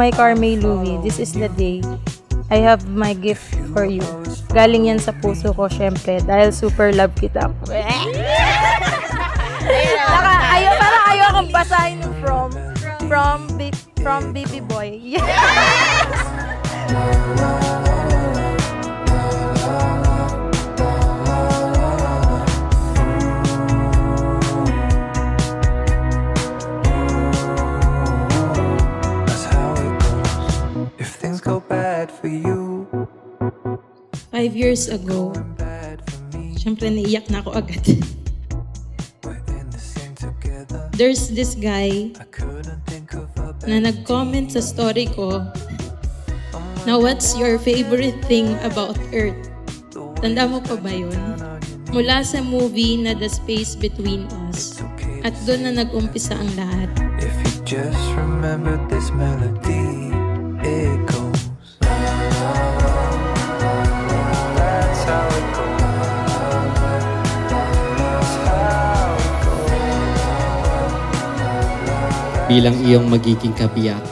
my Carmae Louie, this is the day. I have my gift for you. Galing yan sa puso ko, syempre, dahil super love kita. Saka, ayaw akong basahin from baby boy. Yes! For you. 5 years ago, syempre naiyak na ako agad. There's this guy na nag-comment sa story ko na what's your favorite thing about Earth? Tanda mo pa ba yun? Mula sa movie na The Space Between Us. At doon na nag-umpisa ang lahat. If you just remember this melody, it goes. Bilang iyong magiging kabiyak,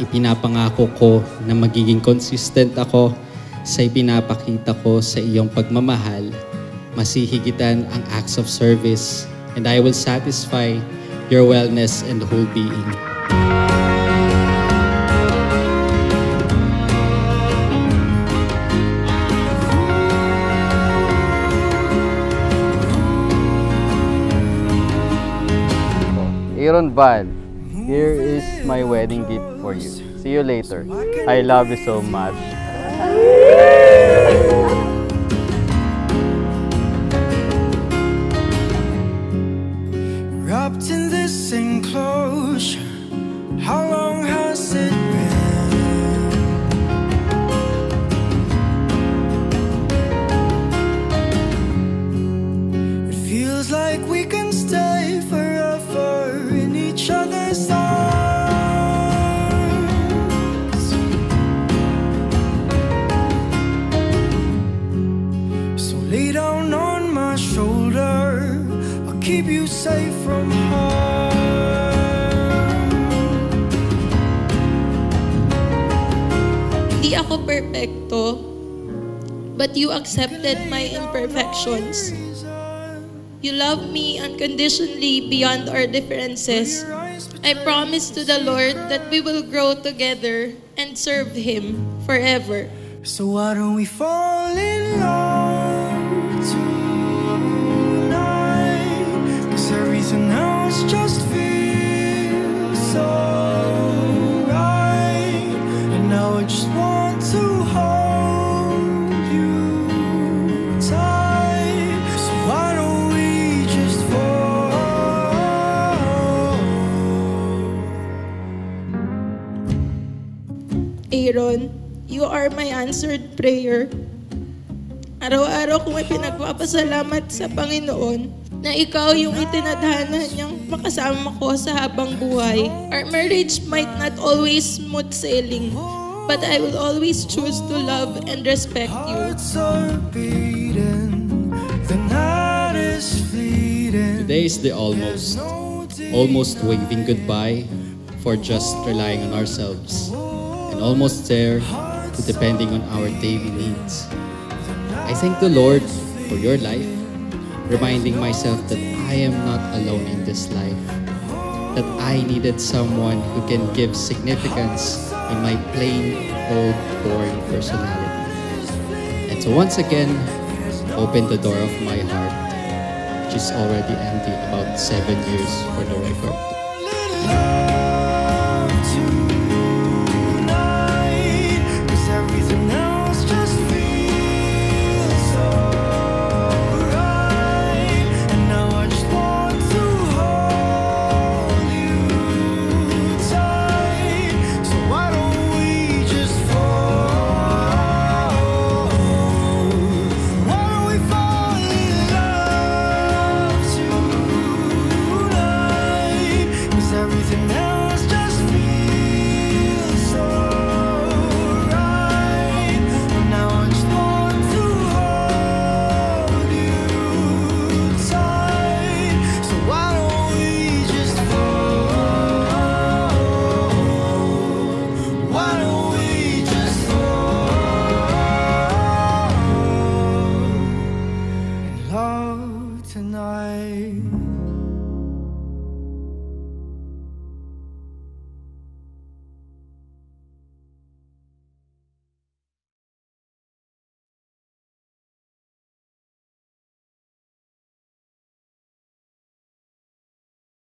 ipinapangako ko na magiging consistent ako sa ipinapakita ko sa iyong pagmamahal. Masihigitan ang acts of service, and I will satisfy your wellness and whole being. Aaron Val, here is my wedding gift for you. See you later. I love you so much. Wrapped in this enclosure, how long has it been? It feels like we can stay forever in each other's eyes. Keep you safe from harm. Hindi ako perfecto, but you accepted my imperfections. You love me unconditionally beyond our differences. I promise to the Lord that we will grow together and serve Him forever. So why don't we fall in love? Aaron, you are my answered prayer. Araw-araw kong ipinagpapasalamat sa Panginoon na ikaw yung itinadhana niyang makasama ko sa habang buhay. Our marriage might not always smooth sailing, but I will always choose to love and respect you. Today is the almost. Almost waving goodbye for just relying on ourselves. And almost there to depending on our daily needs. I thank the Lord for your life, reminding myself that I am not alone in this life, that I needed someone who can give significance in my plain, old, boring personality. And so once again, open the door of my heart, which is already empty about 7 years for the record. life.